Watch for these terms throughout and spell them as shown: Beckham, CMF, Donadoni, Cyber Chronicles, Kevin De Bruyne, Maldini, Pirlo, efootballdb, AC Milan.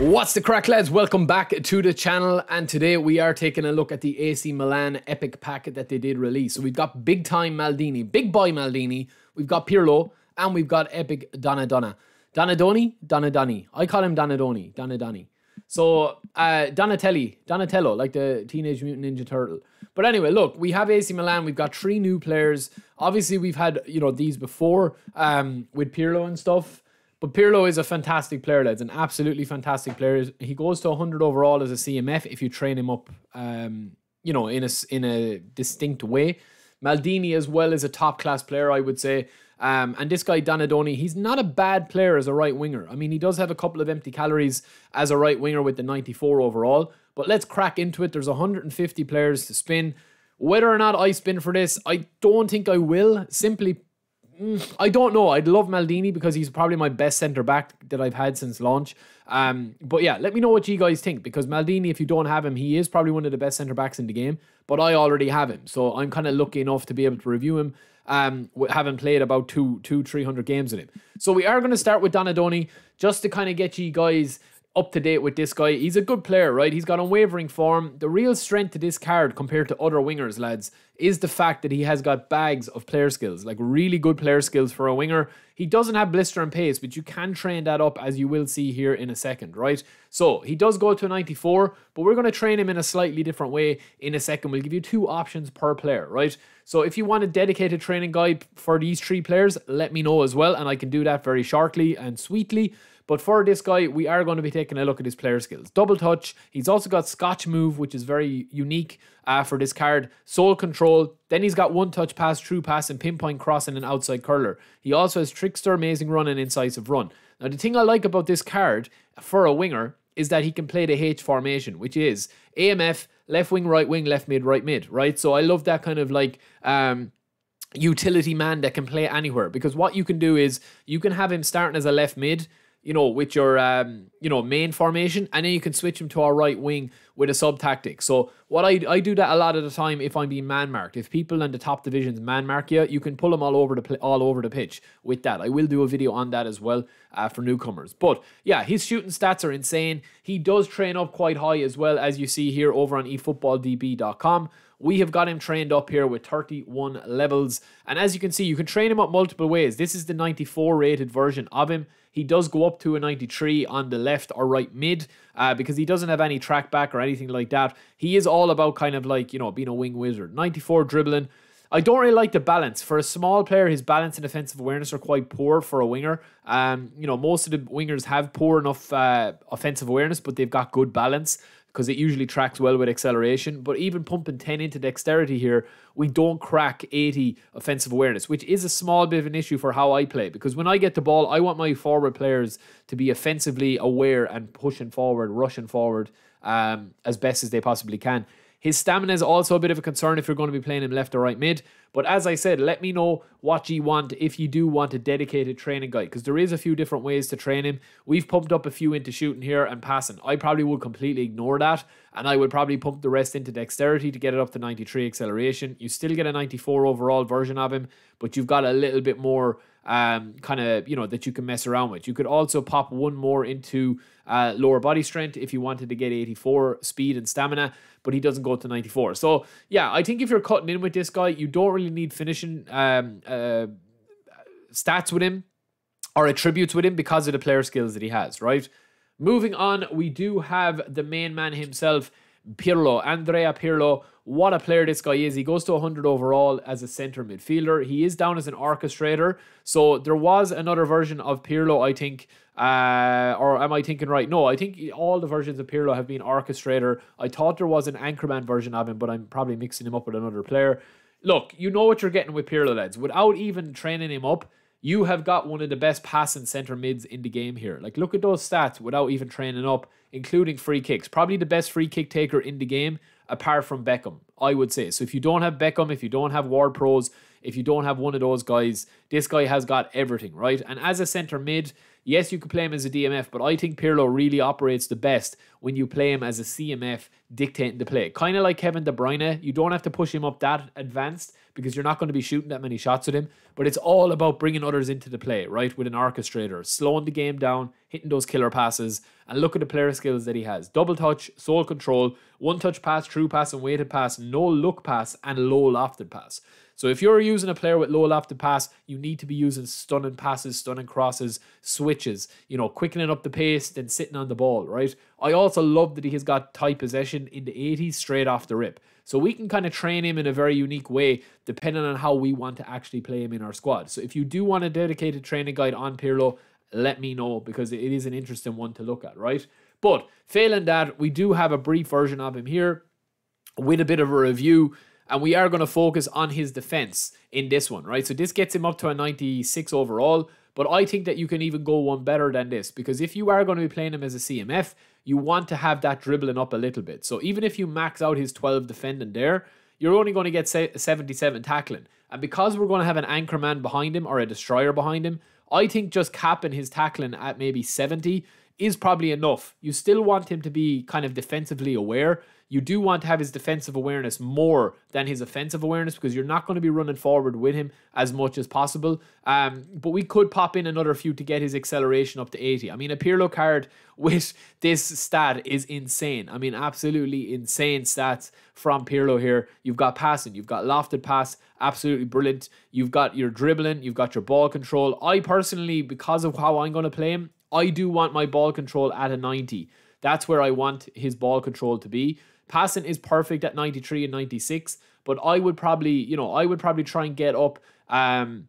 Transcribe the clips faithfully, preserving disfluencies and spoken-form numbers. What's the crack, lads? Welcome back to the channel, and today we are taking a look at the A C Milan epic packet that they did release. So we've got big time Maldini, big boy Maldini, we've got Pirlo, and we've got epic Donadoni. Donadoni? Donadoni. I call him Donadoni. Donadoni. So uh, Donatelli, Donatello, like the Teenage Mutant Ninja Turtle. But anyway, look, we have A C Milan. We've got three new players. Obviously, we've had, you know, these before um, with Pirlo and stuff. But Pirlo is a fantastic player, lads, an absolutely fantastic player. He goes to one hundred overall as a C M F if you train him up, um, you know, in a, in a distinct way. Maldini as well is a top-class player, I would say. Um, and this guy, Donadoni, he's not a bad player as a right winger. I mean, he does have a couple of empty calories as a right winger with the ninety-four overall. But let's crack into it. There's one hundred fifty players to spin. Whether or not I spin for this, I don't think I will. Simply, I don't know. I'd love Maldini because he's probably my best centre-back that I've had since launch. Um, but yeah, let me know what you guys think, because Maldini, if you don't have him, he is probably one of the best centre-backs in the game. But I already have him, so I'm kind of lucky enough to be able to review him, um, having played about two, two, three hundred games in him. So we are going to start with Donadoni, just to kind of get you guys up to date with this guy. He's a good player, right? He's got unwavering form. The real strength to this card compared to other wingers, lads, is the fact that he has got bags of player skills, like really good player skills for a winger. He doesn't have blister and pace, but you can train that up, as you will see here in a second, right? So he does go to a ninety-four, but we're going to train him in a slightly different way in a second. We'll give you two options per player, right? So if you want a dedicated training guide for these three players, let me know as well, and I can do that very shortly and sweetly. But for this guy, we are going to be taking a look at his player skills. Double touch. He's also got Scotch move, which is very unique uh, for this card. Soul control. Then he's got one touch pass, true pass, and pinpoint cross and an outside curler. He also has trickster, amazing run, and incisive run. Now, the thing I like about this card for a winger is that he can play the H formation, which is A M F, left wing, right wing, left mid, right mid, right? So I love that kind of like... Um, utility man that can play anywhere, because what you can do is you can have him starting as a left mid, you know, with your, um, you know, main formation, and then you can switch him to our right wing with a sub tactic. So what I, I do that a lot of the time if I'm being man marked, if people in the top divisions man mark you, you can pull them all over the all over the pitch with that. I will do a video on that as well uh, for newcomers. But yeah, his shooting stats are insane. He does train up quite high as well, as you see here over on e football D B dot com. We have got him trained up here with thirty-one levels. And as you can see, you can train him up multiple ways. This is the ninety-four rated version of him. He does go up to a ninety-three on the left or right mid uh, because he doesn't have any track back or anything like that. He is all about kind of like, you know, being a wing wizard. ninety-four dribbling. I don't really like the balance. For a small player, his balance and offensive awareness are quite poor for a winger. Um, you know, most of the wingers have poor enough uh, offensive awareness, but they've got good balance, because it usually tracks well with acceleration. But even pumping ten into dexterity here, we don't crack eighty offensive awareness, which is a small bit of an issue for how I play, because when I get the ball, I want my forward players to be offensively aware and pushing forward, rushing forward um, as best as they possibly can. His stamina is also a bit of a concern if you're going to be playing him left or right mid. But as I said, let me know what you want if you do want a dedicated training guide, because there is a few different ways to train him. We've pumped up a few into shooting here and passing. I probably would completely ignore that, and I would probably pump the rest into dexterity to get it up to ninety-three acceleration. You still get a ninety-four overall version of him, but you've got a little bit more um, kind of, you know, that you can mess around with. You could also pop one more into uh, lower body strength if you wanted to get eighty-four speed and stamina, but he doesn't go to ninety-four. So yeah, I think if you're cutting in with this guy, you don't really need finishing um, uh, stats with him or attributes with him because of the player skills that he has, right? Moving on, we do have the main man himself, Pirlo, Andrea Pirlo. What a player this guy is. He goes to one hundred overall as a centre midfielder. He is down as an orchestrator. So there was another version of Pirlo, I think. Uh, or am I thinking right? No, I think all the versions of Pirlo have been orchestrator. I thought there was an anchorman version of him, but I'm probably mixing him up with another player. Look, you know what you're getting with Pirlo, lads. Without even training him up, you have got one of the best passing centre mids in the game here. Like, look at those stats without even training up, including free kicks. Probably the best free kick taker in the game, apart from Beckham, I would say. So if you don't have Beckham, if you don't have Ward Pros, if you don't have one of those guys, this guy has got everything, right? And as a centre mid, yes, you could play him as a D M F, but I think Pirlo really operates the best when you play him as a C M F dictating the play. Kind of like Kevin De Bruyne. You don't have to push him up that advanced because you're not going to be shooting that many shots at him. But it's all about bringing others into the play, right, with an orchestrator, slowing the game down, hitting those killer passes, and look at the player skills that he has. Double touch, sole control, one touch pass, true pass and weighted pass, no look pass, and low lofted pass. So if you're using a player with low lofted pass, you need to be using stunning passes, stunning crosses, switches, you know, quickening up the pace, then sitting on the ball, right? I also love that he has got tight possession in the eighties straight off the rip. So we can kind of train him in a very unique way depending on how we want to actually play him in our squad. So if you do want a dedicated training guide on Pirlo, let me know, because it is an interesting one to look at, right? But failing that, we do have a brief version of him here with a bit of a review. And we are going to focus on his defense in this one, right? So this gets him up to a ninety-six overall. But I think that you can even go one better than this, because if you are going to be playing him as a C M F, you want to have that dribbling up a little bit. So even if you max out his twelve defending there, you're only going to get seventy-seven tackling. And because we're going to have an anchor man behind him or a destroyer behind him, I think just capping his tackling at maybe seventy is probably enough. You still want him to be kind of defensively aware. You do want to have his defensive awareness more than his offensive awareness, because you're not going to be running forward with him as much as possible. Um, but we could pop in another few to get his acceleration up to eighty. I mean, a Pirlo card with this stat is insane. I mean, absolutely insane stats from Pirlo here. You've got passing, you've got lofted pass, absolutely brilliant. You've got your dribbling, you've got your ball control. I personally, because of how I'm going to play him, I do want my ball control at a ninety. That's where I want his ball control to be. Passing is perfect at ninety-three and ninety-six, but I would probably, you know, I would probably try and get up, um,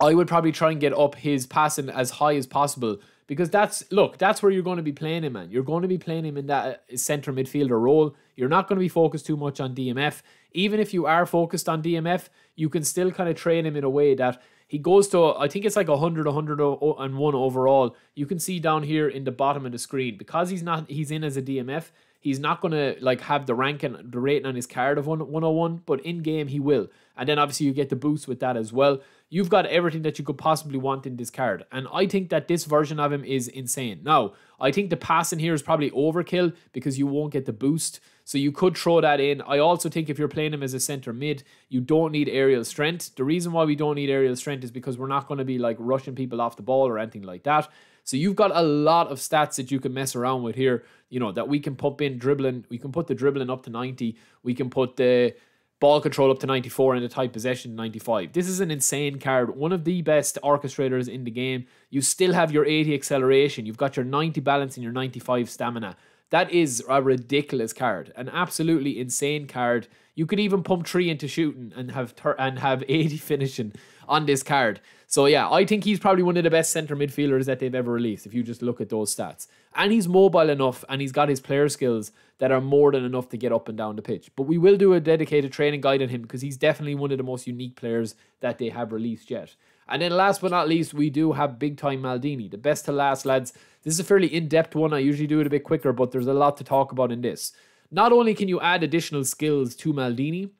I would probably try and get up his passing as high as possible, because that's, look, that's where you're going to be playing him, man. You're going to be playing him in that centre midfielder role. You're not going to be focused too much on D M F. Even if you are focused on D M F, you can still kind of train him in a way that he goes to, I think it's like one hundred, one hundred and one overall. You can see down here in the bottom of the screen, because he's not, he's in as a D M F, he's not going to like have the rank and the rating on his card of one oh one, but in game he will. And then obviously you get the boost with that as well. You've got everything that you could possibly want in this card. And I think that this version of him is insane. Now, I think the pass in here is probably overkill because you won't get the boost. So you could throw that in. I also think if you're playing him as a center mid, you don't need aerial strength. The reason why we don't need aerial strength is because we're not going to be like rushing people off the ball or anything like that. So you've got a lot of stats that you can mess around with here, you know, that we can pump in dribbling. We can put the dribbling up to ninety. We can put the ball control up to ninety-four and the tight possession ninety-five. This is an insane card. One of the best orchestrators in the game. You still have your eighty acceleration. You've got your ninety balance and your ninety-five stamina. That is a ridiculous card, an absolutely insane card. You could even pump three into shooting and have and have eighty finishing on this card. So yeah, I think he's probably one of the best center midfielders that they've ever released if you just look at those stats. And he's mobile enough and he's got his player skills that are more than enough to get up and down the pitch. But we will do a dedicated training guide on him because he's definitely one of the most unique players that they have released yet. And then last but not least, we do have big time Maldini, the best to last, lads. This is a fairly in-depth one. I usually do it a bit quicker, but there's a lot to talk about in this. Not only can you add additional skills to Maldini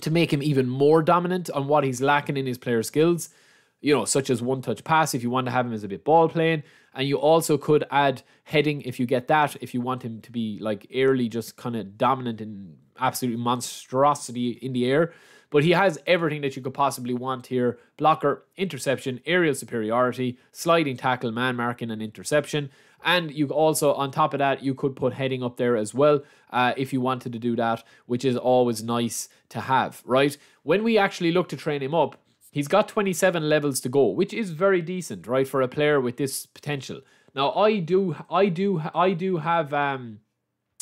to make him even more dominant on what he's lacking in his player skills, you know, such as one-touch pass if you want to have him as a bit ball playing, and you also could add heading if you get that, if you want him to be like airly just kind of dominant and absolute monstrosity in the air. But he has everything that you could possibly want here. Blocker, interception, aerial superiority, sliding tackle, man marking, and interception. And you also, on top of that, you could put heading up there as well uh, if you wanted to do that, which is always nice to have, right? When we actually look to train him up, he's got twenty-seven levels to go, which is very decent, right, for a player with this potential. Now, I do, I do, I do have, um,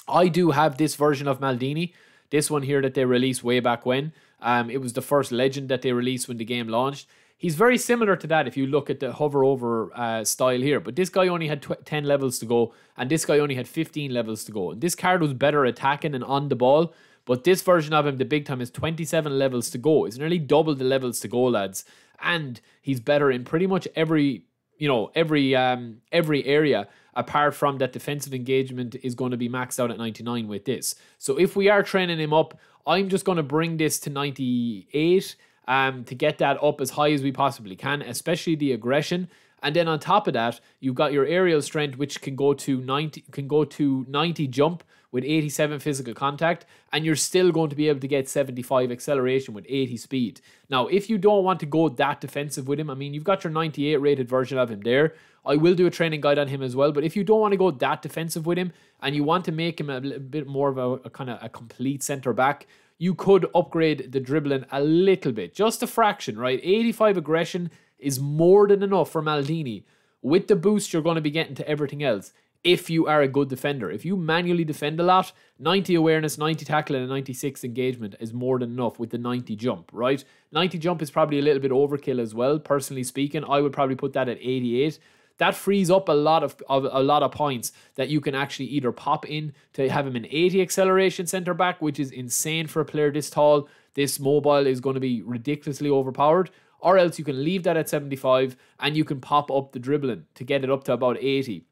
I do have this version of Maldini, this one here that they released way back when. Um, it was the first legend that they released when the game launched. He's very similar to that if you look at the hover over uh, style here. But this guy only had ten levels to go. And this guy only had fifteen levels to go. And this card was better attacking and on the ball. But this version of him, the big time, is twenty-seven levels to go. It's nearly double the levels to go, lads. And he's better in pretty much every, you know, every, um, every area. Apart from that, defensive engagement is going to be maxed out at ninety-nine with this. So if we are training him up, I'm just going to bring this to ninety-eight um, to get that up as high as we possibly can, especially the aggression. And then on top of that, you've got your aerial strength, which can go to ninety, can go to ninety jump, with eighty-seven physical contact, and you're still going to be able to get seventy-five acceleration with eighty speed. Now, if you don't want to go that defensive with him, I mean, you've got your ninety-eight rated version of him there. I will do a training guide on him as well, but if you don't want to go that defensive with him and you want to make him a bit more of a, a kind of a complete center back, you could upgrade the dribbling a little bit, just a fraction, right? eighty-five aggression is more than enough for Maldini. With the boost, you're going to be getting to everything else if you are a good defender. If you manually defend a lot, ninety awareness, ninety tackling, and ninety-six engagement is more than enough with the ninety jump, right? ninety jump is probably a little bit overkill as well, personally speaking. I would probably put that at eighty-eight. That frees up a lot of, of a lot of points that you can actually either pop in to have him an eighty acceleration center back, which is insane for a player this tall. This mobile is going to be ridiculously overpowered. Or else you can leave that at seventy-five and you can pop up the dribbling to get it up to about eighty.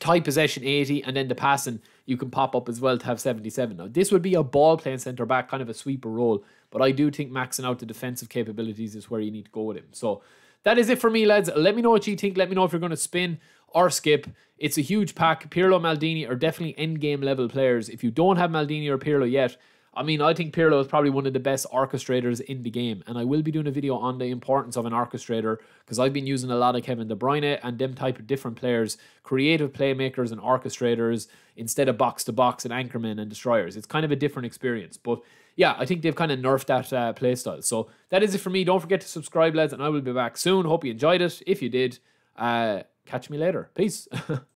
Tight possession eighty, and then the passing you can pop up as well to have seventy-seven. Now, this would be a ball playing centre back, kind of a sweeper role, but I do think maxing out the defensive capabilities is where you need to go with him. So that is it for me, lads. Let me know what you think. Let me know if you're going to spin or skip. It's a huge pack. Pirlo, Maldini are definitely endgame level players. If you don't have Maldini or Pirlo yet, I mean, I think Pirlo is probably one of the best orchestrators in the game. And I will be doing a video on the importance of an orchestrator, because I've been using a lot of Kevin De Bruyne and them type of different players, creative playmakers and orchestrators, instead of box-to-box and anchormen and destroyers. It's kind of a different experience. But yeah, I think they've kind of nerfed that uh, playstyle. So that is it for me. Don't forget to subscribe, lads, and I will be back soon. Hope you enjoyed it. If you did, uh, catch me later. Peace.